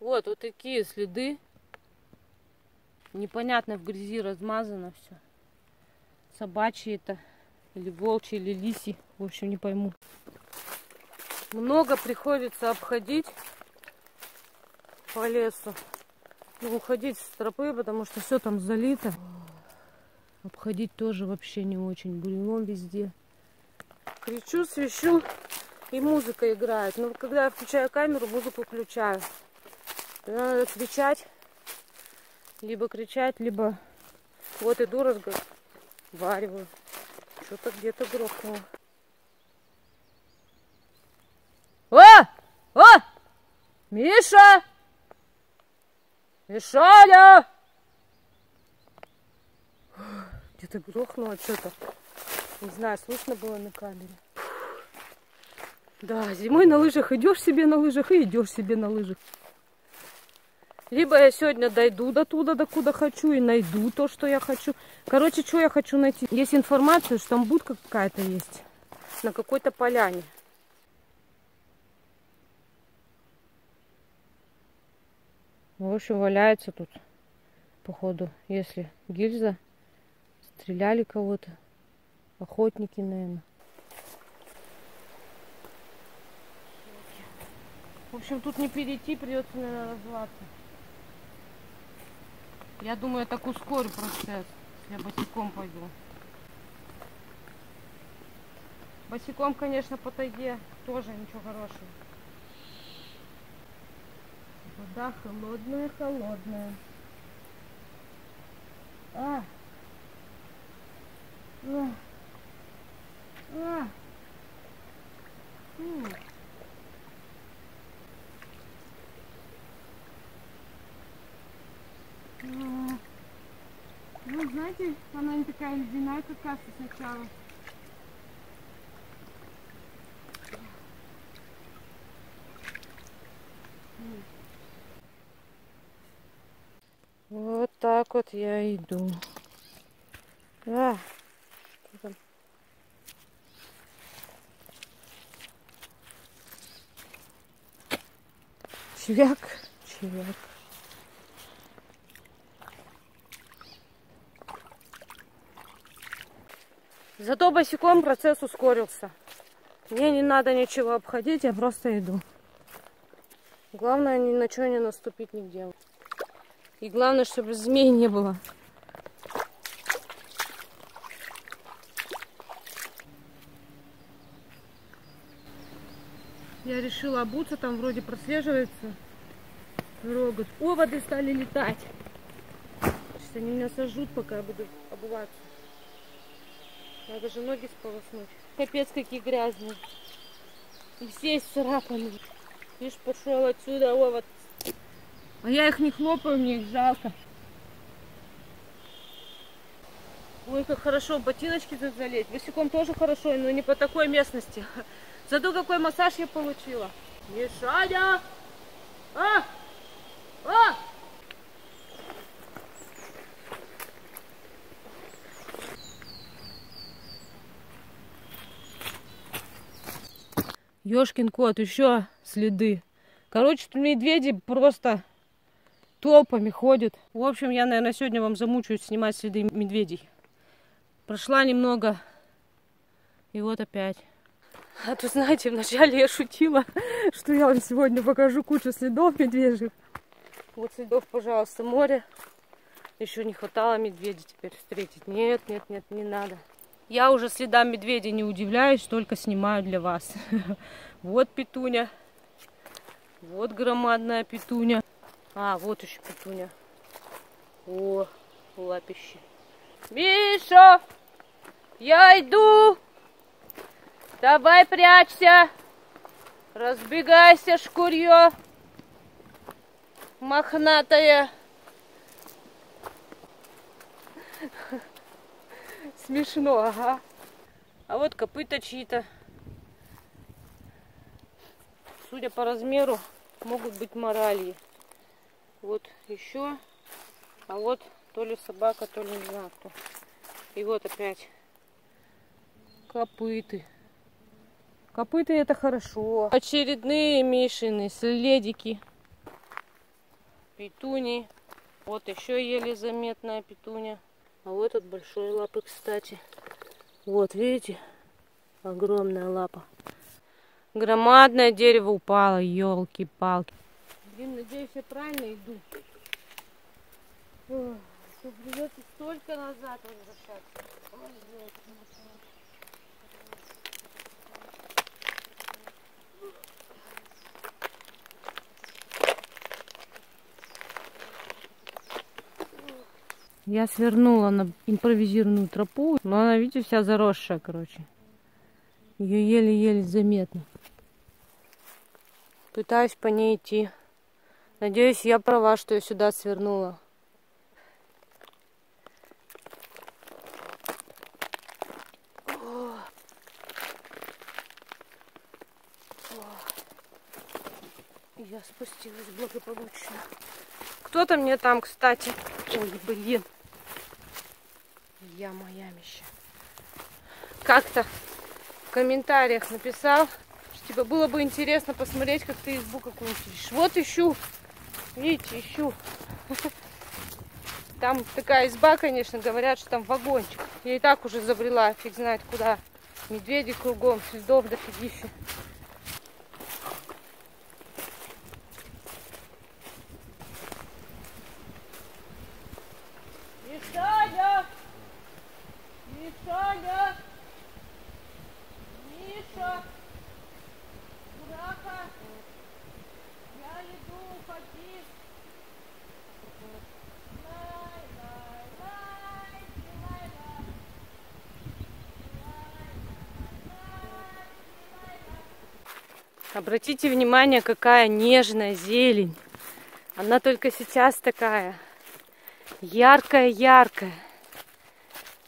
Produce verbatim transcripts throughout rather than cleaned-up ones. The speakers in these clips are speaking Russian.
Вот, вот такие следы. Непонятно, в грязи размазано все. Собачьи это, или волчьи, или лиси. В общем, не пойму. Много приходится обходить по лесу. И уходить с тропы, потому что все там залито. Обходить тоже вообще не очень. Бурелом везде. Кричу, свищу, и музыка играет. Но когда я включаю камеру, музыку включаю. Тогда надо кричать. Либо кричать, либо... Вот иду, разговариваю. Что-то где-то грохнуло. О! О! Миша! Мишаня! Где-то грохнуло что-то. Не знаю, слышно было на камере. Да, зимой на лыжах идешь себе на лыжах и идешь себе на лыжах. Либо я сегодня дойду до туда, докуда хочу, и найду то, что я хочу. Короче, что я хочу найти? Есть информация, что там будка какая-то есть на какой-то поляне. В общем, валяется тут, походу, если гильза, стреляли кого-то, охотники, наверное. В общем, тут не перейти, придется, наверное, развиваться. Я думаю, я так ускорю процесс, если я босиком пойду. Босиком, конечно, по тайге тоже ничего хорошего. Вода холодная, холодная. А. А. А. М. А. Ну, знаете, она не такая ледяная, как кажется сначала. М. Вот так вот я иду. А, чевяк, чевяк. Зато босиком процесс ускорился. Мне не надо ничего обходить, я просто иду. Главное, ни на что не наступить нигде. И главное, чтобы змей не было. Я решила обуться, там вроде прослеживается дорога. Оводы стали летать. Сейчас они меня сожрут, пока я буду обуваться. Надо же ноги сполоснуть. Капец, какие грязные. И все исцарапаны. Видишь, пошел отсюда овод. А я их не хлопаю, мне их жалко. Ой, как хорошо в ботиночки тут залезть. Босиком тоже хорошо, но не по такой местности. Зато какой массаж я получила. Мишаня! А! А! Ёшкин кот, еще следы. Короче, тут медведи просто... толпами ходят. В общем, я, наверное, сегодня вам замучаюсь снимать следы медведей. Прошла немного. И вот опять. А то, знаете, вначале я шутила, что я вам сегодня покажу кучу следов медвежьих. Вот следов, пожалуйста, море. Еще не хватало медведя теперь встретить. Нет, нет, нет, не надо. Я уже следам медведя не удивляюсь, только снимаю для вас. Вот петуня. Вот громадная петуня. А, вот еще петуня. О, лапищи. Миша, я иду. Давай прячься. Разбегайся, шкурье. Мохнатая. Смешно, ага. А вот копыта чьи-то. Судя по размеру, могут быть моральи. Вот еще. А вот то ли собака, то ли не знаю кто. И вот опять копыты. Копыты — это хорошо. Очередные Мишины следики. петуни. Вот еще еле заметная петуня. А вот этот большой лапы, кстати. Вот, видите? Огромная лапа. Громадное дерево упало, елки-палки. Блин, надеюсь, я правильно иду. Ой, что придется столько назад возвращаться. Ой, блин, я свернула на импровизированную тропу, но она, видите, вся заросшая, короче. Ее еле-еле заметно. Пытаюсь по ней идти. Надеюсь, я права, что я сюда свернула. Я спустилась благополучно. Кто-то мне там, кстати... Ой, блин. Я ямище. Как-то в комментариях написал, что типа было бы интересно посмотреть, как ты избу какую-нибудь ищешь. Вот ищу. Видите, ищу. Там такая изба, конечно, говорят, что там вагончик. Я и так уже забрела, фиг знает куда. Медведи кругом, следов дофигища. Обратите внимание, какая нежная зелень. Она только сейчас такая яркая-яркая.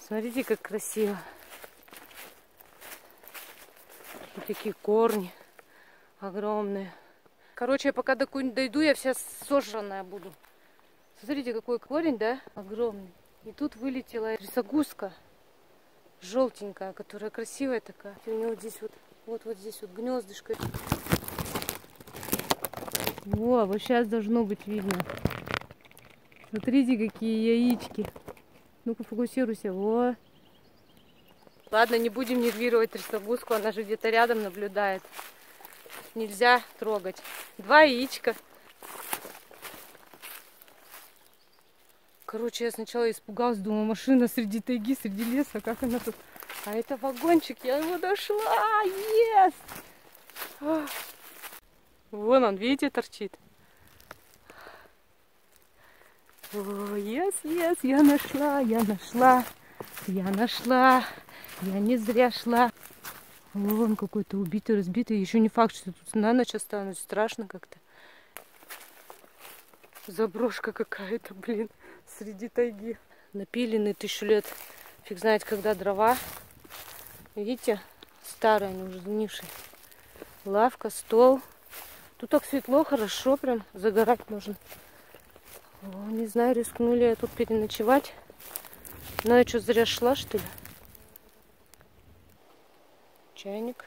Смотрите, как красиво. И такие корни огромные. Короче, я пока до куда-нибудь дойду, я вся сожранная буду. Смотрите, какой корень, да? Огромный. И тут вылетела рисогузка желтенькая, которая красивая такая. И у него здесь вот, вот, вот здесь вот гнездышко. Во, вот сейчас должно быть видно. Смотрите, какие яички. Ну-ка, фокусируйся. Во. Ладно, не будем нервировать рисогузку, она же где-то рядом наблюдает. Нельзя трогать. Два яичка. Короче, я сначала испугалась, думала, машина среди тайги, среди леса, как она тут... А это вагончик, я его дошла! Yes! Вон он, видите, торчит. О, yes, yes, я нашла, я нашла, я нашла, я не зря шла. Вон какой-то убитый, разбитый. Еще не факт, что тут на ночь останусь. Страшно как-то. Заброшка какая-то, блин, среди тайги. Напиленные тысячу лет, фиг знает когда, дрова. Видите, старые они уже, сгнившие. Лавка, стол. Тут так светло, хорошо, прям загорать можно. О, не знаю, рискну ли я тут переночевать. Но я что, зря шла, что ли? Чайник.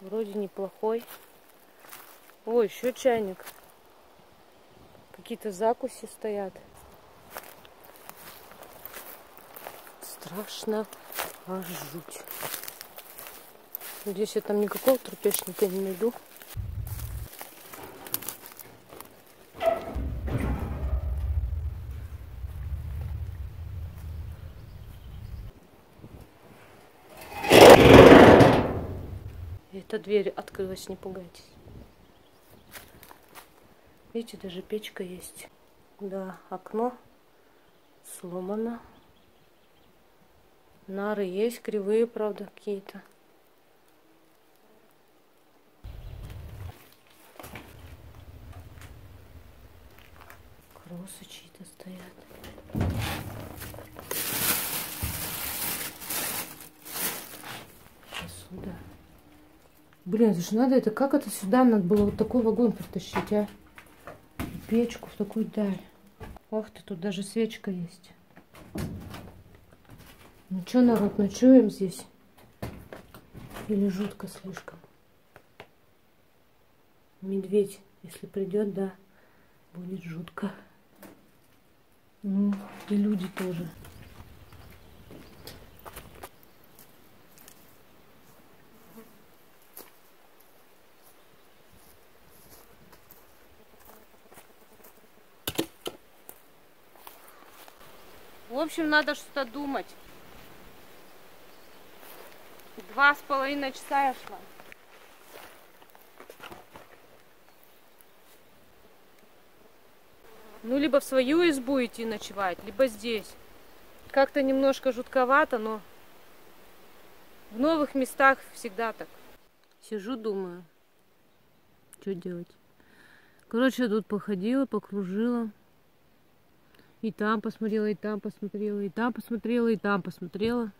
Вроде неплохой. О, еще чайник. Какие-то закуси стоят. Страшно. Аж жуть. Надеюсь, я там никакого трупешника не найду. Эта дверь открылась, не пугайтесь. Видите, даже печка есть. Да, окно сломано. Нары есть, кривые, правда, какие-то. Крысы чьи-то стоят. Сейчас сюда. Блин, это же надо, это как это сюда надо было вот такой вагон притащить, а? И печку в такую даль. Ох ты, тут даже свечка есть. Ну что, народ, ночуем здесь? Или жутко слишком? Медведь, если придет, да. будет жутко. Ну, и люди тоже. В общем, надо что-то думать. Два с половиной часа я шла. Ну, либо в свою избу идти ночевать, либо здесь. Как-то немножко жутковато, но в новых местах всегда так. Сижу, думаю, что делать. Короче, я тут походила, покружила. И там посмотрела, и там посмотрела, и там посмотрела, и там посмотрела.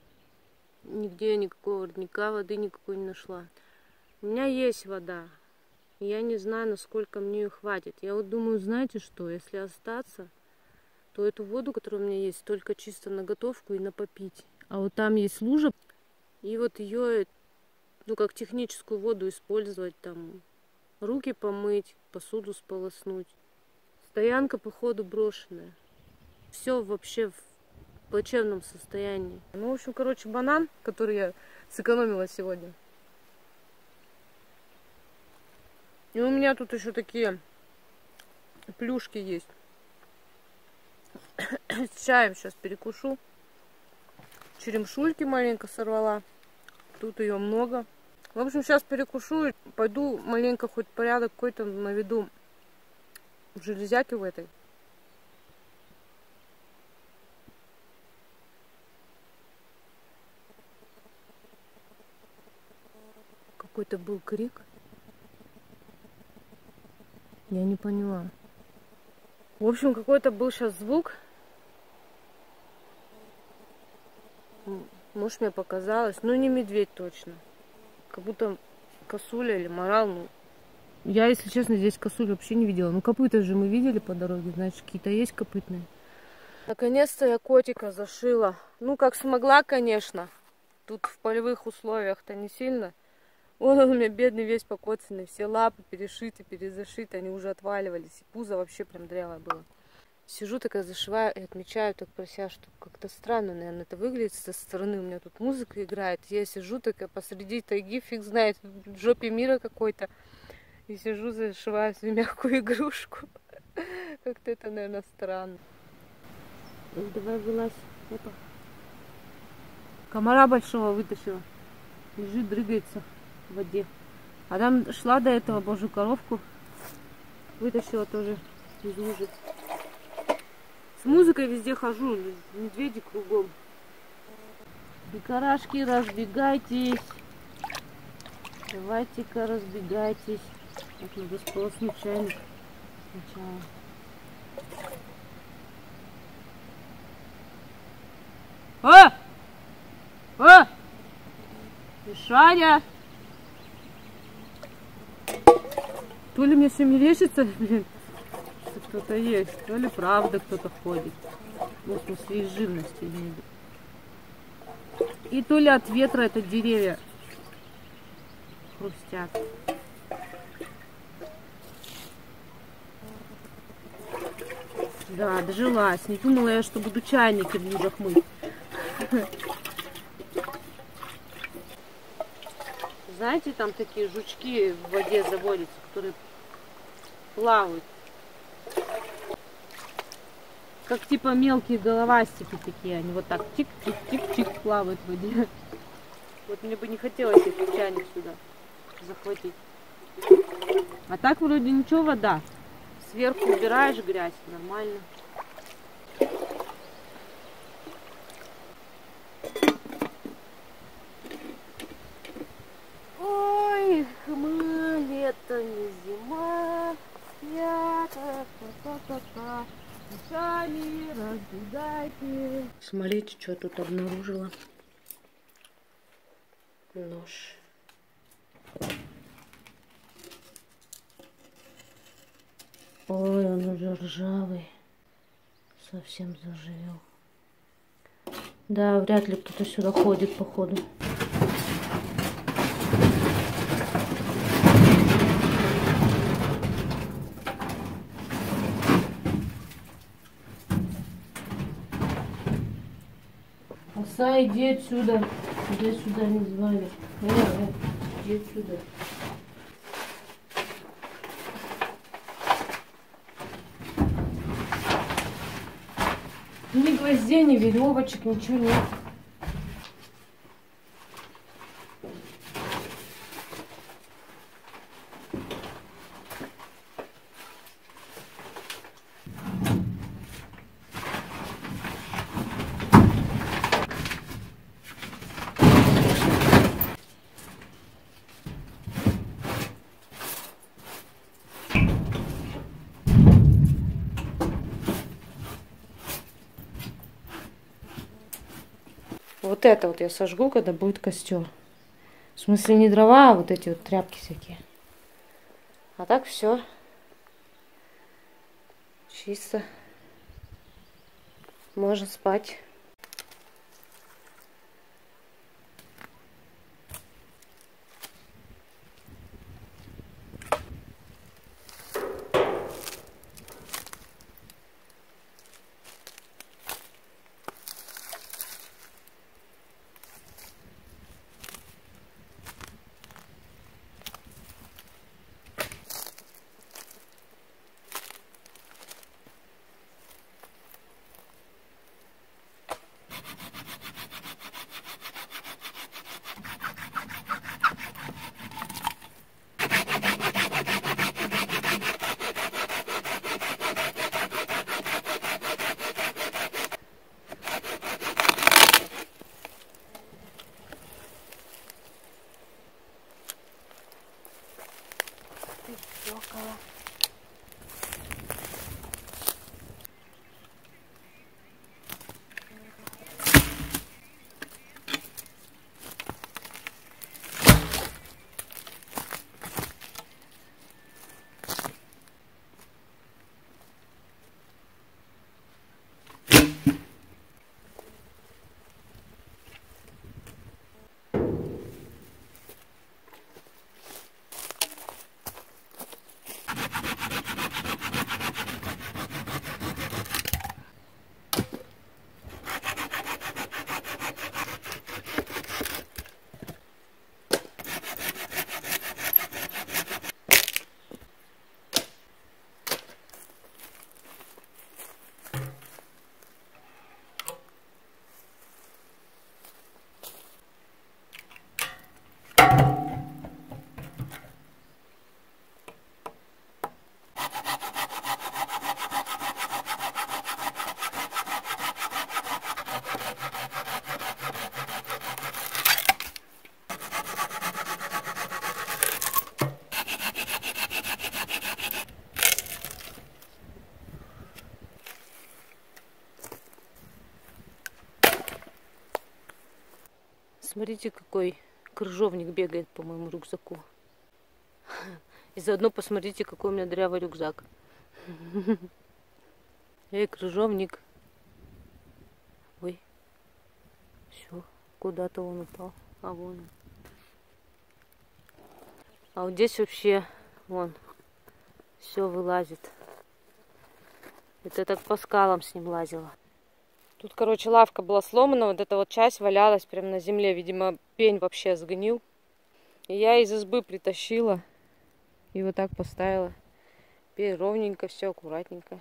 Нигде я никакого родника, воды никакой не нашла. У меня есть вода. Я не знаю, насколько мне ее хватит. Я вот думаю, знаете что, если остаться, то эту воду, которая у меня есть, только чисто на готовку и на попить. А вот там есть лужа, и вот ее, ну, как техническую воду использовать, там, руки помыть, посуду сполоснуть. Стоянка, походу, брошенная. Все вообще в плачевном состоянии. Ну, в общем, короче, банан, который я сэкономила сегодня. И у меня тут еще такие плюшки есть. С чаем сейчас перекушу. Черемшульки маленько сорвала. Тут ее много. В общем, сейчас перекушу. Пойду маленько хоть порядок какой-то наведу в железяке в этой. Какой-то был крик. Я не поняла. В общем, какой-то был сейчас звук. Может, мне показалось. Ну, не медведь точно. Как будто косуля или марал. Ну, я, если честно, здесь косуль вообще не видела. Ну, копыта же мы видели по дороге. Значит, какие-то есть копытные. Наконец-то я котика зашила. Ну, как смогла, конечно. Тут в полевых условиях-то не сильно. Вон он у меня бедный, весь покоцанный, все лапы перешиты, перезашиты, они уже отваливались, и пузо вообще прям дрявое было. Сижу такая, зашиваю и отмечаю так про себя, что как-то странно, наверное, это выглядит со стороны, у меня тут музыка играет, я сижу такая посреди тайги, фиг знает, в жопе мира какой-то, и сижу, зашиваю свою мягкую игрушку. Как-то это, наверное, странно. Давай вылазь, опа. Комара большого вытащила, лежит, дрыгается в воде. А там шла до этого божью коровку, вытащила тоже из лужи. С музыкой везде хожу, медведи кругом. Бекарашки, разбегайтесь. Давайте-ка разбегайтесь. Так, надо сполоснуть чайник сначала. А! А! Мишаня! То ли мне все мерещится, блин, что кто-то есть, то ли правда кто-то ходит. Ну, в смысле, из живности не идет. И то ли от ветра это деревья хрустят. Да, дожилась. Не думала я, что буду чайники в лужах мыть. Знаете, там такие жучки в воде заводятся, которые плавают. Как типа мелкие головастики такие, они вот так тик-тик-тик-тик плавают в воде. Вот мне бы не хотелось этот чайник сюда захватить. А так вроде ничего, вода. Сверху убираешь грязь, нормально. Смотрите, что я тут обнаружила. Нож. Ой, он уже ржавый. Совсем заживел. Да, вряд ли кто-то сюда ходит, походу. овца, иди отсюда. Иди сюда, не звали. Э, э, иди отсюда. Ни гвоздей, ни веревочек, ничего нет. Вот это вот я сожгу, когда будет костер. В смысле не дрова, а вот эти вот тряпки всякие. А так все чисто. Можно спать. Смотрите, какой крыжовник бегает по моему рюкзаку. И заодно посмотрите, какой у меня дырявый рюкзак. Эй, крыжовник. Ой. Все, куда-то он упал. А вон он. А вот здесь вообще, вон, все вылазит. Это я так по скалам с ним лазила. Тут, короче, лавка была сломана, вот эта вот часть валялась прямо на земле. Видимо, пень вообще сгнил. И я из избы притащила и вот так поставила. Теперь ровненько, все аккуратненько.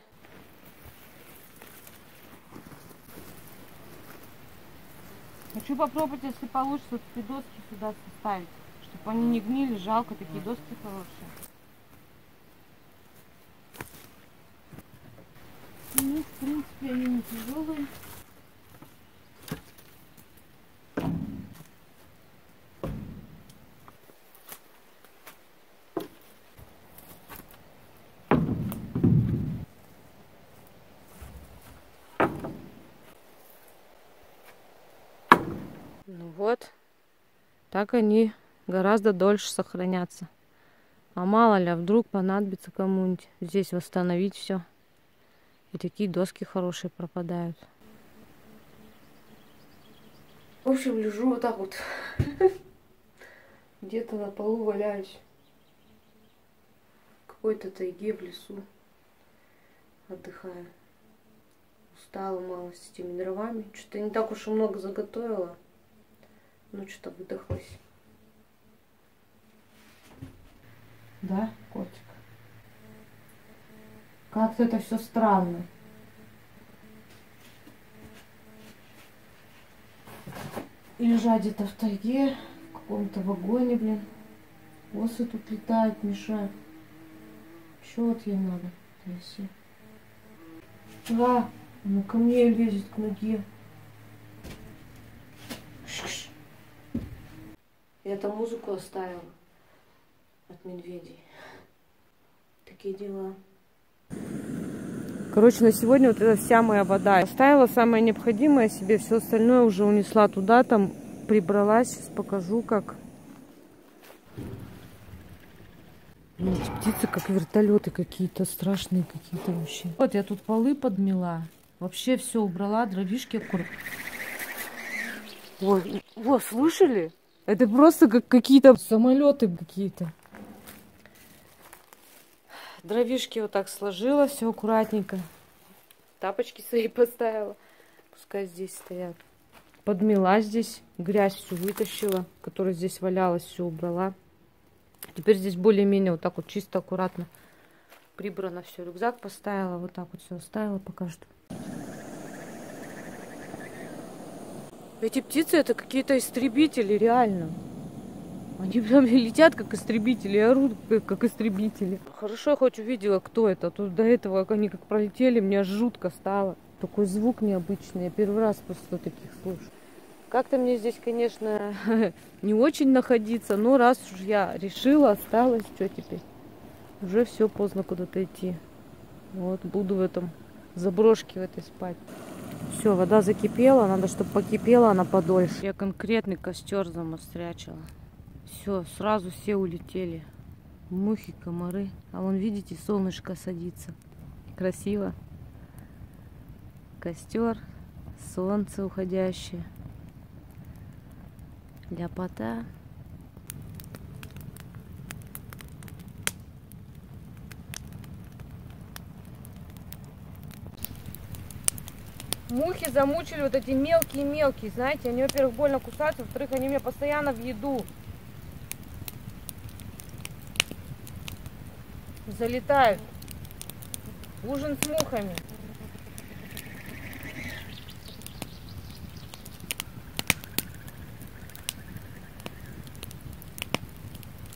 Хочу попробовать, если получится, вот эти доски сюда составить, чтобы они не гнили. Жалко, такие доски хорошие. Ну, в принципе, они не тяжелые. Вот так они гораздо дольше сохранятся. А мало ли, а вдруг понадобится кому-нибудь здесь восстановить все. И такие доски хорошие пропадают. В общем, лежу вот так вот. Где-то на полу валяюсь. В какой-то тайге, в лесу. Отдыхаю. Устала мало с этими дровами. Что-то не так уж и много заготовила. Ну, что-то выдохлась. Да, котик? Как-то это все странно. Лежа где-то в тайге, в каком-то вагоне, блин. Осы тут летают, мешают. Чего вот ей надо? Тряси. А, она ко мне лезет, к ноге. Я там музыку оставила от медведей. Такие дела. Короче, на сегодня вот это вся моя вода. Оставила самое необходимое себе, все остальное уже унесла туда, там прибралась. Сейчас покажу, как. Эти птицы как вертолеты какие-то, страшные какие-то вообще. Вот я тут полы подмела, вообще все убрала, дровишки аккуратно. О, о, слышали? Это просто как какие-то самолеты какие-то. Дровишки вот так сложила, все аккуратненько. Тапочки свои поставила. Пускай здесь стоят. Подмела здесь, грязь всю вытащила, которая здесь валялась, все убрала. Теперь здесь более-менее вот так вот чисто, аккуратно прибрано все. Рюкзак поставила, вот так вот все оставила пока что. Эти птицы это какие-то истребители, реально. Они прям летят, как истребители, орут, как истребители. Хорошо, я хоть увидела, кто это. Тут до этого, как они как пролетели, мне аж жутко стало. Такой звук необычный, я первый раз просто таких слышу. Как-то мне здесь, конечно, не очень находиться, но раз уж я решила, осталось, что теперь? Уже все, поздно куда-то идти. Вот, буду в этом заброшке в этой спать. Все, вода закипела, надо, чтобы покипела она подольше. Я конкретный костер замострячила. Все, сразу все улетели. Мухи, комары. А вон, видите, солнышко садится. Красиво. Костер, солнце уходящее. Ляпота. Мухи замучили вот эти мелкие-мелкие, знаете, они, во-первых, больно кусаются, во-вторых, они мне постоянно в еду. Залетают. Ужин с мухами.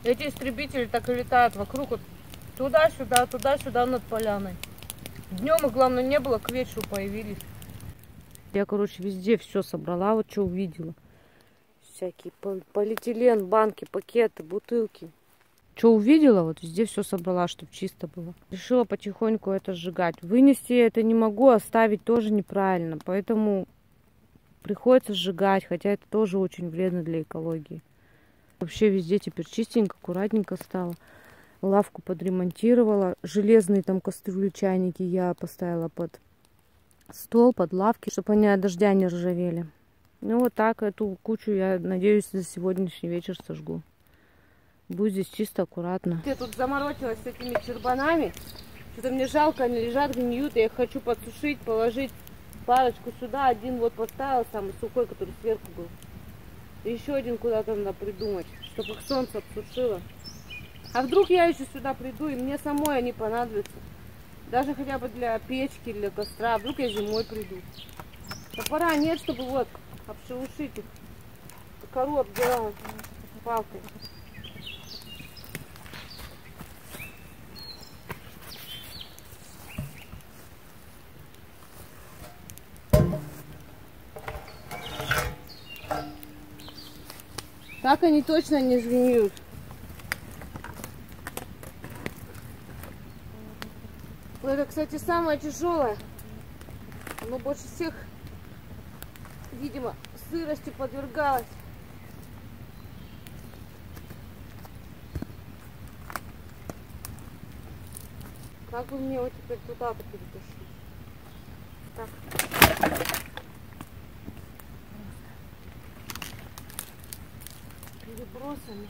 Эти истребители так и летают вокруг, вот туда-сюда, туда-сюда над поляной. Днем их, главное, не было, к вечеру появились. Я, короче, везде все собрала, вот что увидела. Всякие полиэтилен, банки, пакеты, бутылки. Что увидела, вот везде все собрала, чтобы чисто было. Решила потихоньку это сжигать. Вынести я это не могу, оставить тоже неправильно, поэтому приходится сжигать, хотя это тоже очень вредно для экологии. Вообще везде теперь чистенько, аккуратненько стало. Лавку подремонтировала. Железные там кастрюли, чайники я поставила под стол, под лавки, чтобы они от дождя не ржавели. Ну вот так эту кучу, я надеюсь, за сегодняшний вечер сожгу. Будет здесь чисто, аккуратно. Я тут заморочилась с этими чербанами. Что-то мне жалко, они лежат, гниют. Я их хочу подсушить, положить парочку сюда. Один вот поставила, самый сухой, который сверху был. Еще один куда-то надо придумать, чтобы их солнце обсушило. А вдруг я еще сюда приду, и мне самой они понадобятся. Даже хотя бы для печки, для костра. Вдруг я зимой приду. Топора нет, чтобы вот обшелушить их. Кору обдирала палкой. Так они точно не сгниют. Это, кстати, самое тяжелое. Оно больше всех, видимо, сырости подвергалось. Как бы мне его теперь туда-то перетащить? Так. Перебросами.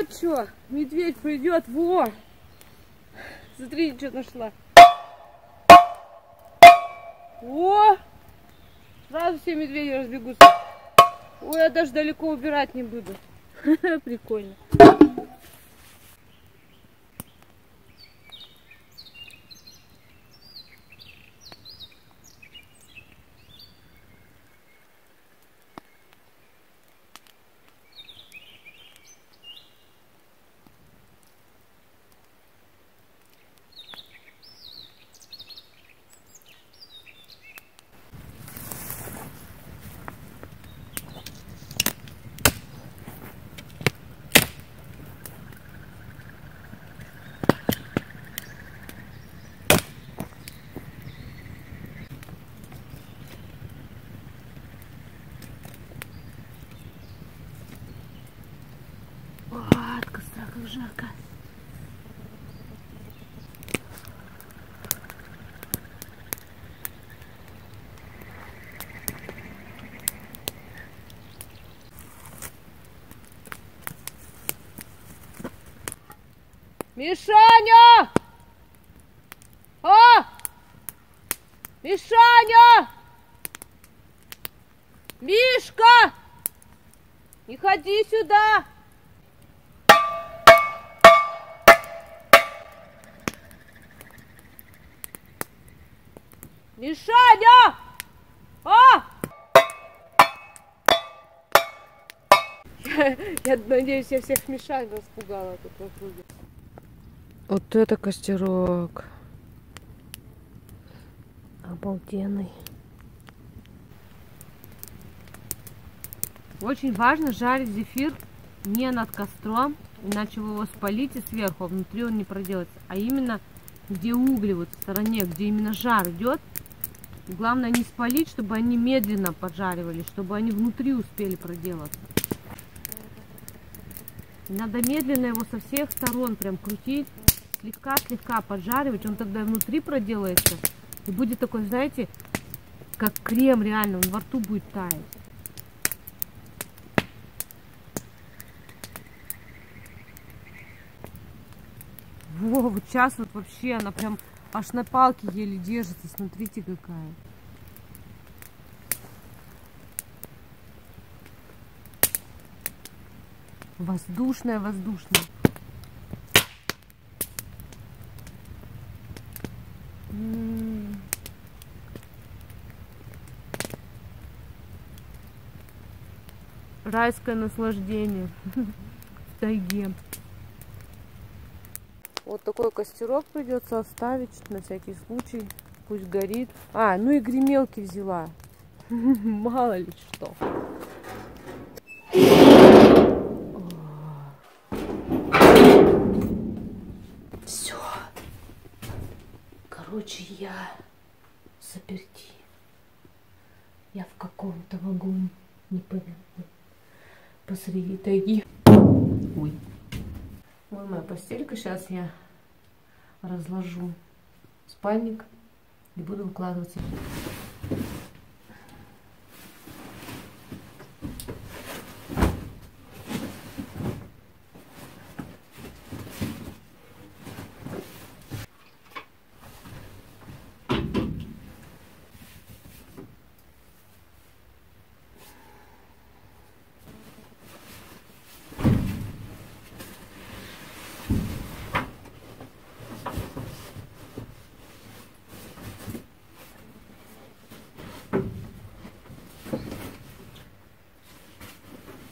вот что, медведь придет, во. Смотри, что нашла. О! Сразу все медведи разбегутся. Ой, я даже далеко убирать не буду. Прикольно. Жарко. Мишаня! А! Мишаня! Мишка! Не ходи сюда! Мишаня! А! Я, я надеюсь, я всех Мишань распугала тут в округе. Вот это костерок. Обалденный. Очень важно жарить зефир не над костром, иначе вы его спалите сверху, а внутри он не проделается. А именно где угли, вот в стороне, где именно жар идет. Главное не спалить, чтобы они медленно поджаривались, чтобы они внутри успели проделаться. Надо медленно его со всех сторон прям крутить, слегка-слегка поджаривать. Он тогда внутри проделается и будет такой, знаете, как крем реально, он во рту будет таять. Во, вот сейчас вот вообще она прям... Аж на палке еле держится, смотрите какая. Воздушная, воздушная. М-м-м. Райское наслаждение в тайге. Вот такой костерок придется оставить на всякий случай. Пусть горит. А, ну и гремелки взяла. Мало ли что. Все. Короче, я заперти. Я в каком-то вагоне. Непонятно. Посреди тайги. Ой. Вот моя постелька, сейчас я разложу спальник и буду укладываться.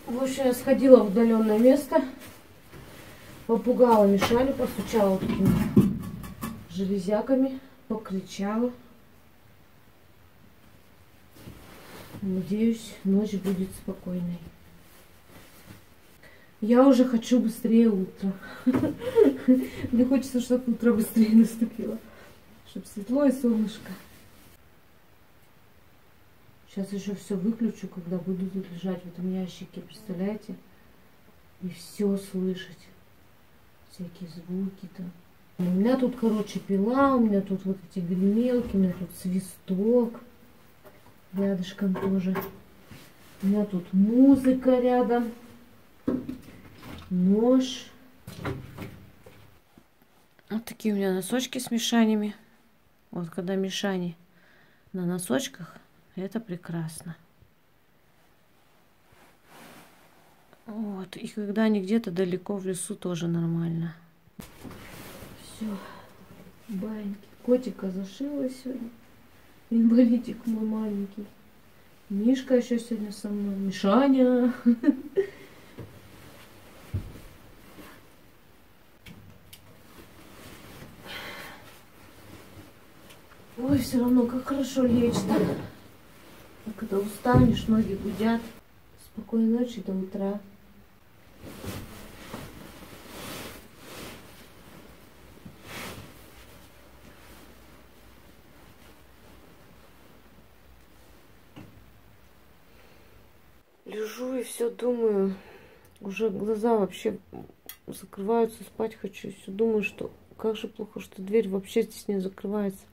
В общем, я сходила в удаленное место, попугала Мишаню, постучала вот такими железяками, покричала. Надеюсь, ночь будет спокойной. Я уже хочу быстрее утро. Мне хочется, чтобы утро быстрее наступило, чтобы светло и солнышко. Сейчас еще все выключу, когда буду тут лежать в этом ящике, представляете? И все слышать. Всякие звуки там. У меня тут, короче, пила, у меня тут вот эти гремелки, у меня тут свисток. Рядышком тоже. У меня тут музыка рядом. нож. Вот такие у меня носочки с мешанями. Вот когда мешани на носочках, это прекрасно. Вот, и когда они где-то далеко в лесу, тоже нормально. Все, баньки. Котика зашила сегодня. Инвалидик мой маленький. Мишка еще сегодня со мной. Мишаня. Ой, все равно как хорошо лечь-то. Когда устанешь, ноги гудят. Спокойной ночи до утра. Лежу и все думаю, уже глаза вообще закрываются, спать хочу. Все думаю, что как же плохо, что дверь вообще здесь не закрывается.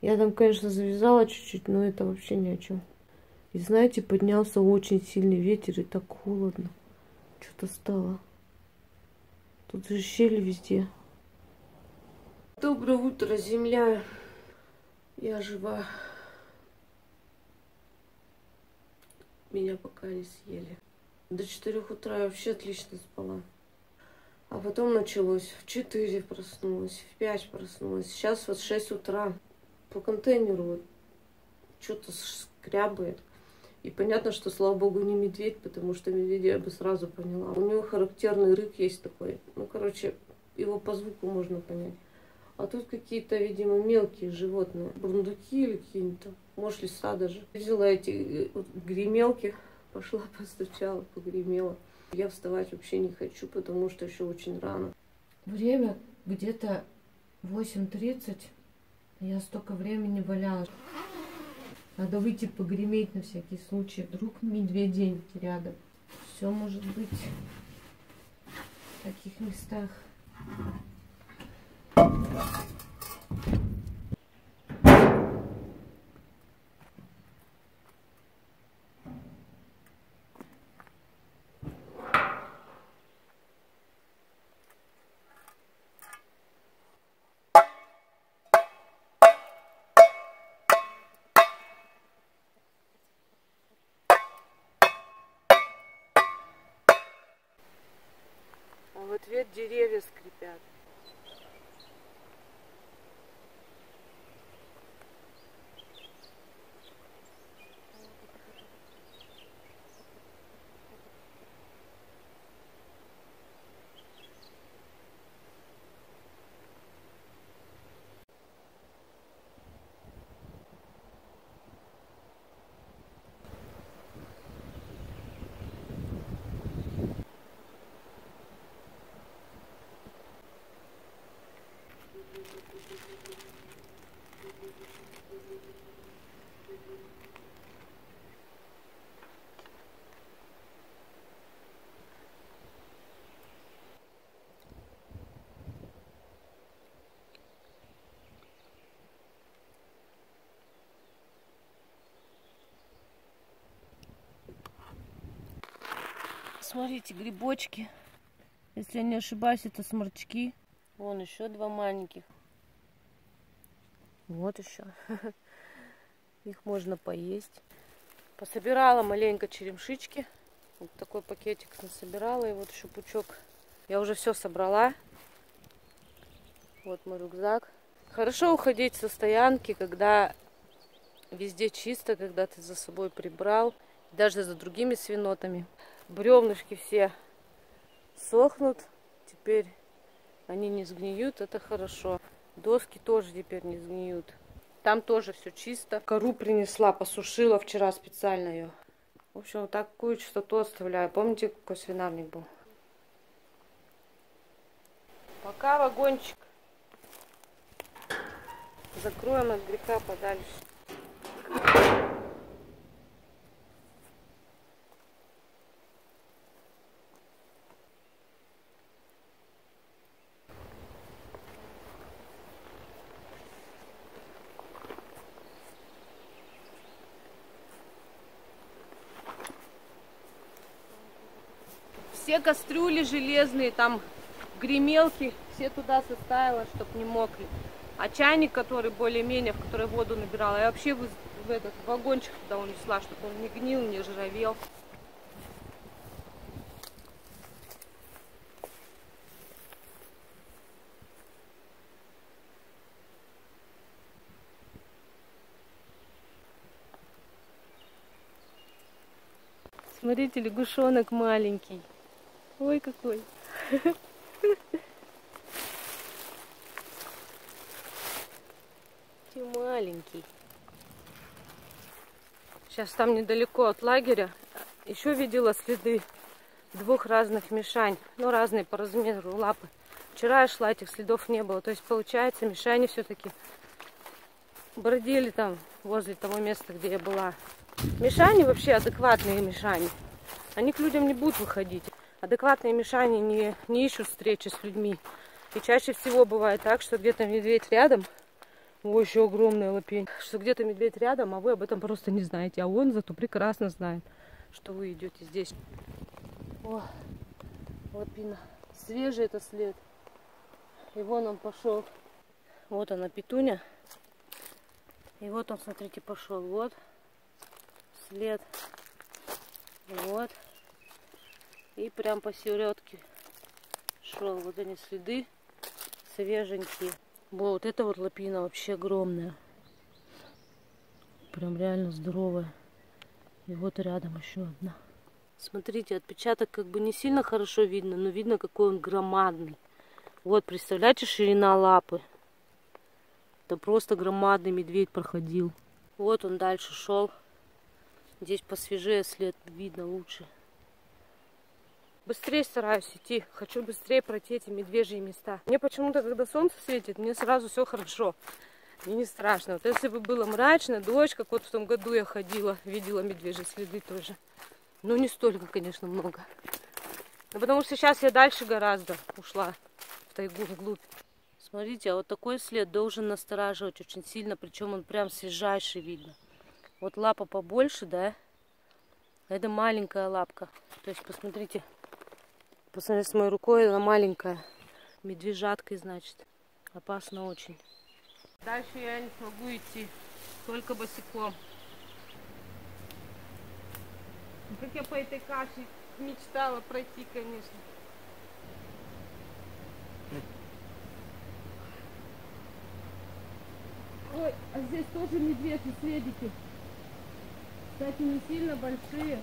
Я там, конечно, завязала чуть-чуть, но это вообще ни о чем. И знаете, поднялся очень сильный ветер, и так холодно. Что-то стало. Тут же щели везде. Доброе утро, земля. Я жива. Меня пока не съели. До четырёх утра я вообще отлично спала. А потом началось. В четыре проснулась, в пять проснулась. Сейчас вот шесть утра. По контейнеру вот что-то скрябает. И понятно, что, слава богу, не медведь, потому что медведя я бы сразу поняла. У него характерный рык есть такой. Ну, короче, его по звуку можно понять. А тут какие-то, видимо, мелкие животные. Бурундуки или какие-то. Может, лиса даже. Взяла эти вот гремелки, пошла, постучала, погремела. Я вставать вообще не хочу, потому что еще очень рано. Время где-то восемь тридцать. Я столько времени валялась. Надо выйти погреметь на всякий случай. Вдруг медведень рядом. Все может быть в таких местах. В ответ деревья скрипят. Смотрите, грибочки. Если я не ошибаюсь, это сморчки. Вон еще два маленьких. Вот еще. Их можно поесть. Пособирала маленько черемшички. Вот такой пакетик насобирала. И вот еще пучок. Я уже все собрала. Вот мой рюкзак. Хорошо уходить со стоянки, когда везде чисто, когда ты за собой прибрал. Даже за другими свинотами. Бревнышки все сохнут, теперь они не сгниют, это хорошо. Доски тоже теперь не сгниют. Там тоже все чисто. Кору принесла, посушила вчера специально ее. В общем, вот такую чистоту оставляю. Помните, какой свинарник был? Пока, вагончик. Закроем от греха подальше. Все кастрюли железные, там гремелки, все туда составила, чтобы не мокли. А чайник, который более-менее, в который воду набирала, я вообще в, в этот вагончик туда унесла, чтобы он не гнил, не ржавел. Смотрите, лягушонок маленький. Ой, какой. Ты маленький. Сейчас там недалеко от лагеря еще видела следы двух разных мишань. Ну, разные по размеру лапы. Вчера я шла, этих следов не было. То есть, получается, мишани все-таки бродили там возле того места, где я была. Мишани вообще адекватные мишани. Они к людям не будут выходить. Адекватные мишани не, не ищут встречи с людьми. И чаще всего бывает так, что где-то медведь рядом. Ой, еще огромная лапень. Что где-то медведь рядом, а вы об этом просто не знаете. А он зато прекрасно знает, что вы идете здесь. О, лапина. Свежий это след. И вон он пошел. Вот она, петуня. И вот он, смотрите, пошел. Вот. След. Вот. И прям по середке шел. Вот они следы свеженькие. Вот эта вот лапина вообще огромная. Прям реально здоровая. И вот рядом еще одна. Смотрите, отпечаток как бы не сильно хорошо видно, но видно, какой он громадный. Вот, представляете, ширина лапы. Это просто громадный медведь проходил. Вот он дальше шел. Здесь посвежее след видно лучше. Быстрее стараюсь идти. Хочу быстрее пройти эти медвежьи места. Мне почему-то, когда солнце светит, мне сразу все хорошо. Мне не страшно. Вот если бы было мрачно, дождь, как вот в том году я ходила, видела медвежьи следы тоже. Но не столько, конечно, много. Но потому что сейчас я дальше гораздо ушла в тайгу, вглубь. Смотрите, а вот такой след должен настораживать очень сильно. Причем он прям свежайший видно. Вот лапа побольше, да? Это маленькая лапка. То есть, посмотрите. Посмотрите, с моей рукой она маленькая. Медвежаткой, значит. Опасно очень. Дальше я не смогу идти. Только босиком. Как я по этой каше мечтала пройти, конечно. Ой, а здесь тоже медвежьи следики. Кстати, не сильно большие.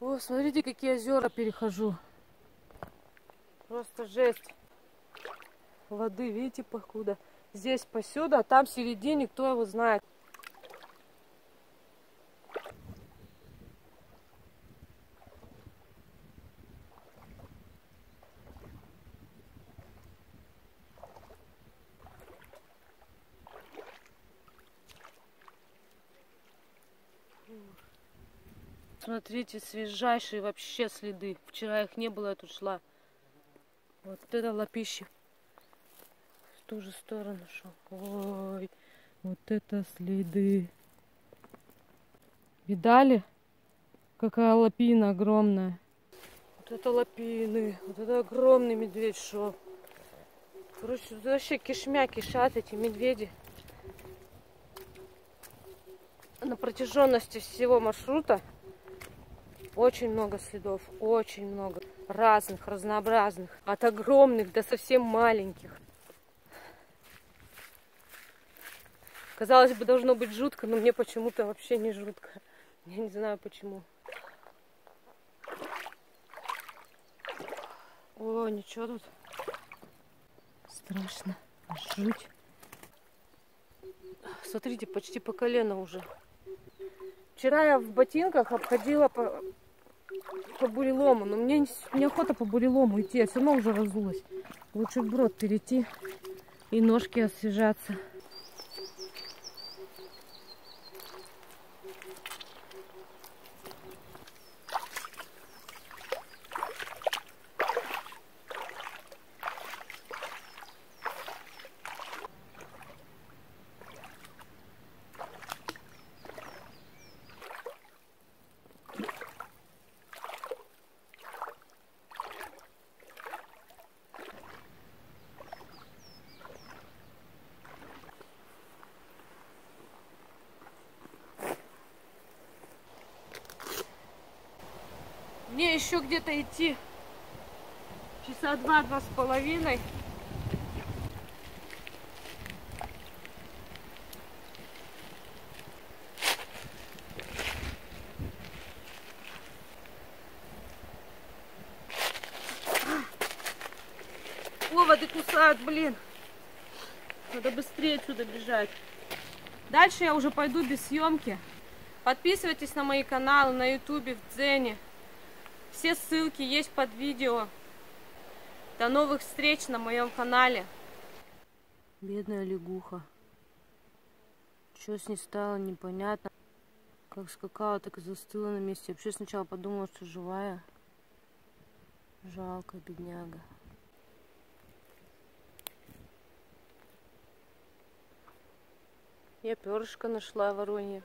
О, смотрите, какие озера перехожу. Просто жесть. Воды, видите, покуда. Здесь посюда, а там в середине, кто его знает. Смотрите, свежайшие вообще следы. Вчера их не было, я тут шла. Вот это лапище. В ту же сторону шел. Ой, вот это следы. Видали? Какая лапина огромная. Вот это лапины. Вот это огромный медведь шел. Короче, вообще кишмя кишат эти медведи. На протяженности всего маршрута очень много следов, очень много разных, разнообразных, от огромных до совсем маленьких. Казалось бы, должно быть жутко, но мне почему-то вообще не жутко. Я не знаю почему. О, ничего тут. Страшно, жуть. Смотрите, почти по колено уже. Вчера я в ботинках обходила по, по бурелому, но мне неохота по бурелому идти, я все равно уже разулась. Лучше вброд перейти и ножки освежаться. еще где-то идти часа два-два с половиной. Оводы кусают, блин. Надо быстрее отсюда бежать. Дальше я уже пойду без съемки. Подписывайтесь на мои каналы, на ютубе, в Дзене. Все ссылки есть под видео. До новых встреч на моем канале. Бедная лягуха. Что с ней стало, непонятно. Как скакала, так и застыла на месте. Вообще сначала подумала, что живая. Жалко, бедняга. Я перышко нашла воронье.